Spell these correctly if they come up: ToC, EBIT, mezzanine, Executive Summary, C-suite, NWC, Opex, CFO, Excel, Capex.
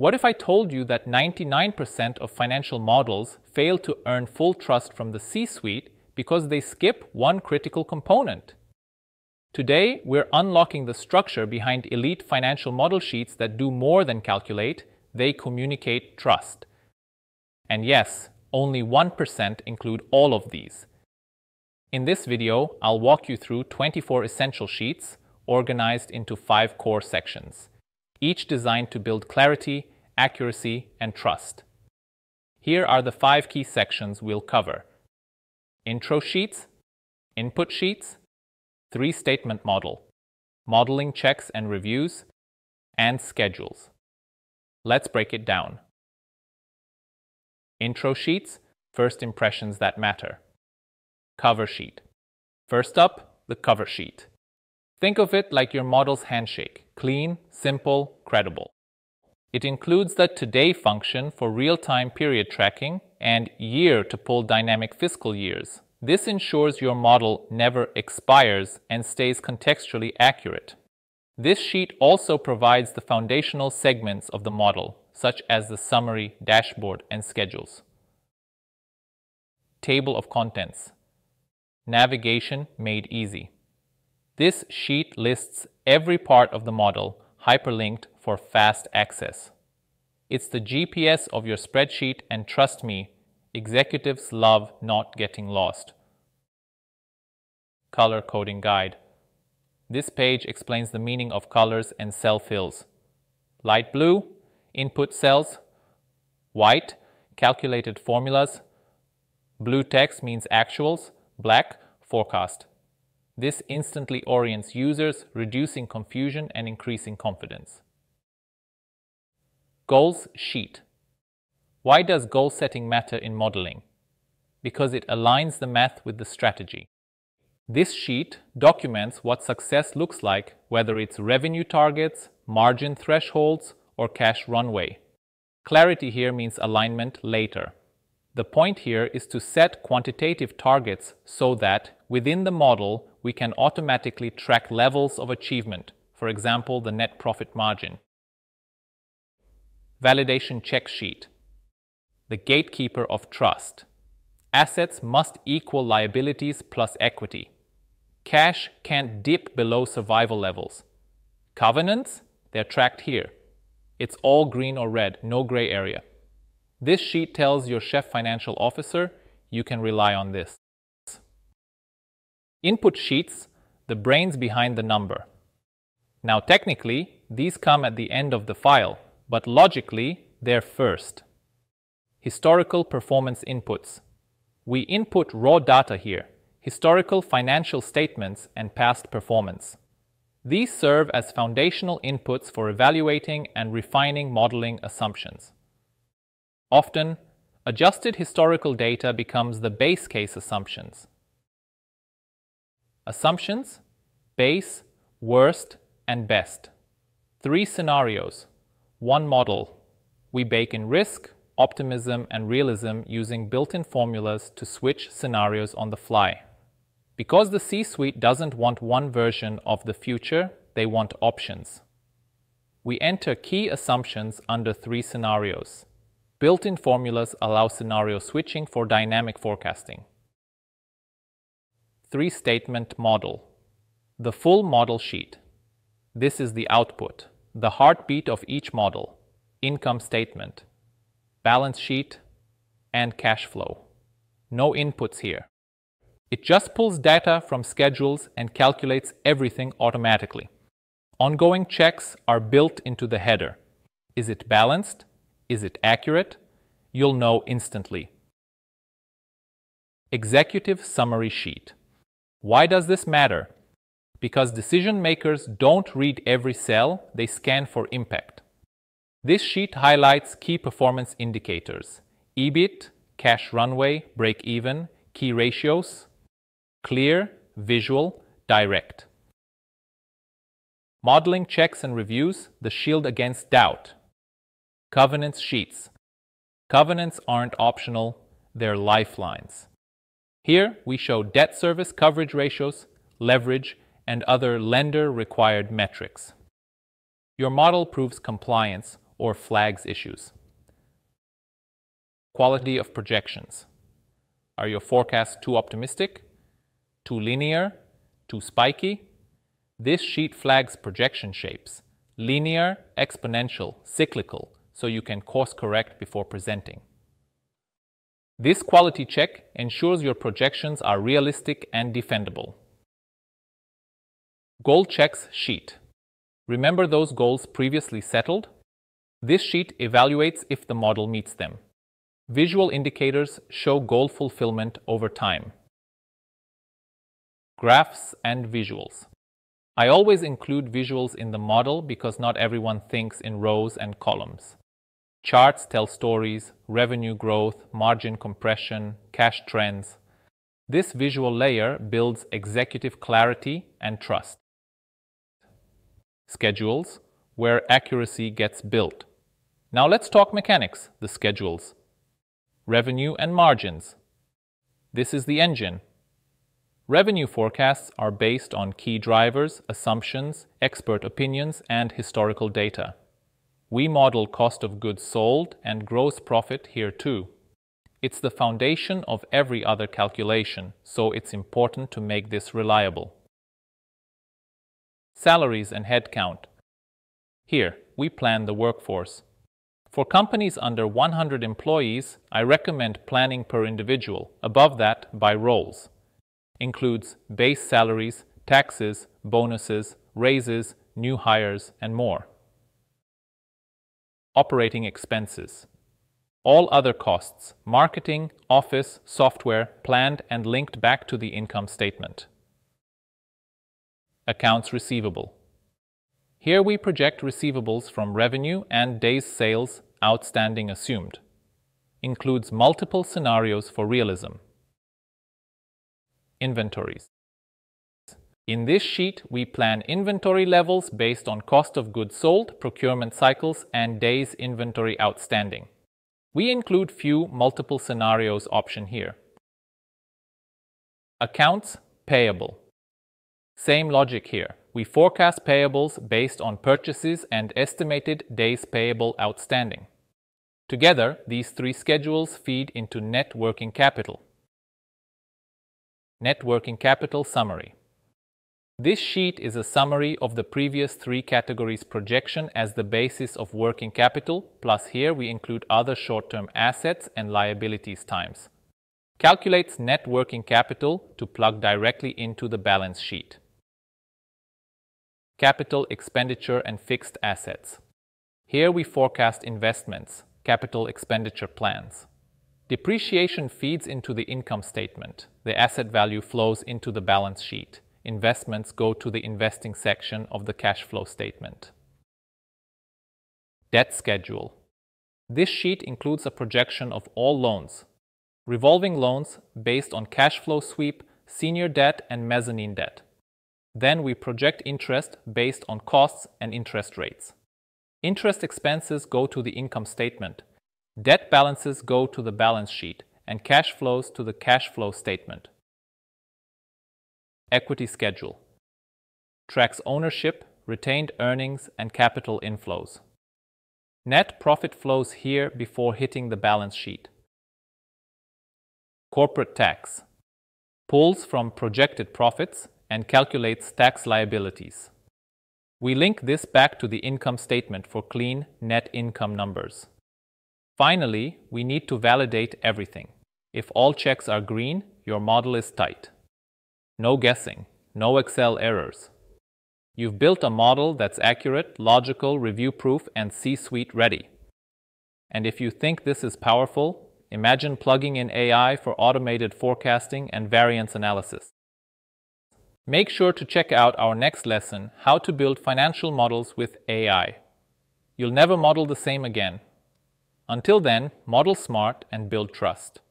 What if I told you that 99% of financial models fail to earn full trust from the C-suite because they skip one critical component? Today, we're unlocking the structure behind elite financial model sheets that do more than calculate, they communicate trust. And yes, only 1% include all of these. In this video, I'll walk you through 24 essential sheets, organized into 5 core sections, each designed to build clarity, accuracy, and trust. Here are the 5 key sections we'll cover: intro sheets, input sheets, 3-statement model, modeling checks and reviews, and schedules. Let's break it down. Intro sheets, first impressions that matter. Cover sheet. First up, the cover sheet. Think of it like your model's handshake: clean, simple, credible. It includes the today function for real-time period tracking and year to pull dynamic fiscal years. This ensures your model never expires and stays contextually accurate. This sheet also provides the foundational segments of the model, such as the summary, dashboard, and schedules. Table of contents. Navigation made easy. This sheet lists every part of the model, hyperlinked for fast access. It's the GPS of your spreadsheet, and trust me, executives love not getting lost. Color coding guide. This page explains the meaning of colors and cell fills. Light blue, input cells. White, calculated formulas. Blue text means actuals. Black, forecast. This instantly orients users, reducing confusion and increasing confidence. Goals sheet. Why does goal setting matter in modeling? Because it aligns the math with the strategy. This sheet documents what success looks like, whether it's revenue targets, margin thresholds, or cash runway. Clarity here means alignment later. The point here is to set quantitative targets so that, within the model, we can automatically track levels of achievement, for example, the net profit margin. Validation check sheet. The gatekeeper of trust. Assets must equal liabilities plus equity. Cash can't dip below survival levels. Covenants? They're tracked here. It's all green or red, no gray area. This sheet tells your chief financial officer, you can rely on this. Input sheets, the brains behind the number. Now technically, these come at the end of the file, but logically, they're first. Historical performance inputs. We input raw data here, historical financial statements and past performance. These serve as foundational inputs for evaluating and refining modeling assumptions. Often, adjusted historical data becomes the base case assumptions. Assumptions, base, worst, and best. 3 scenarios, 1 model. We bake in risk, optimism, and realism using built-in formulas to switch scenarios on the fly. Because the C-suite doesn't want one version of the future, they want options. We enter key assumptions under 3 scenarios. Built-in formulas allow scenario switching for dynamic forecasting. 3-statement model. The full model sheet. This is the output, the heartbeat of each model, income statement, balance sheet, and cash flow. No inputs here. It just pulls data from schedules and calculates everything automatically. Ongoing checks are built into the header. Is it balanced? Is it accurate? You'll know instantly. Executive summary sheet. Why does this matter? Because decision makers don't read every cell, they scan for impact. This sheet highlights key performance indicators: EBIT, cash runway, break-even, key ratios. Clear, visual, direct. Modeling checks and reviews, the shield against doubt. Covenants sheets. Covenants aren't optional, they're lifelines. Here we show debt service coverage ratios, leverage, and other lender-required metrics. Your model proves compliance, or flags issues. Quality of projections. Are your forecasts too optimistic, too linear, too spiky? This sheet flags projection shapes, linear, exponential, cyclical, so you can course correct before presenting. This quality check ensures your projections are realistic and defendable. Goal checks sheet. Remember those goals previously settled? This sheet evaluates if the model meets them. Visual indicators show goal fulfillment over time. Graphs and visuals. I always include visuals in the model because not everyone thinks in rows and columns. Charts tell stories, revenue growth, margin compression, cash trends. This visual layer builds executive clarity and trust. Schedules, where accuracy gets built. Now let's talk mechanics, the schedules. Revenue and margins. This is the engine. Revenue forecasts are based on key drivers, assumptions, expert opinions, and historical data. We model cost of goods sold and gross profit here too. It's the foundation of every other calculation, so it's important to make this reliable. Salaries and headcount. Here, we plan the workforce. For companies under 100 employees, I recommend planning per individual, above that by roles. Includes base salaries, taxes, bonuses, raises, new hires, and more. Operating expenses. All other costs, marketing, office, software, planned and linked back to the income statement. Accounts receivable. Here we project receivables from revenue and days sales outstanding assumed. Includes multiple scenarios for realism. Inventories. In this sheet, we plan inventory levels based on cost of goods sold, procurement cycles, and days inventory outstanding. We include few multiple scenarios option here. Accounts payable. Same logic here. We forecast payables based on purchases and estimated days payable outstanding. Together, these three schedules feed into net working capital. Net working capital summary. This sheet is a summary of the previous three categories projection as the basis of working capital, plus here we include other short-term assets and liabilities times. Calculates net working capital to plug directly into the balance sheet. Capital expenditure and fixed assets. Here we forecast investments, capital expenditure plans. Depreciation feeds into the income statement. The asset value flows into the balance sheet. Investments go to the investing section of the cash flow statement. Debt schedule. This sheet includes a projection of all loans. Revolving loans based on cash flow sweep, senior debt, and mezzanine debt. Then we project interest based on costs and interest rates. Interest expenses go to the income statement. Debt balances go to the balance sheet and cash flows to the cash flow statement. Equity schedule. Tracks ownership, retained earnings, and capital inflows. Net profit flows here before hitting the balance sheet. Corporate tax. Pulls from projected profits and calculates tax liabilities. We link this back to the income statement for clean net income numbers. Finally, we need to validate everything. If all checks are green, your model is tight. No guessing, no Excel errors. You've built a model that's accurate, logical, review-proof, and C-suite ready. And if you think this is powerful, imagine plugging in AI for automated forecasting and variance analysis. Make sure to check out our next lesson, How to Build Financial Models with AI. You'll never model the same again. Until then, model smart and build trust.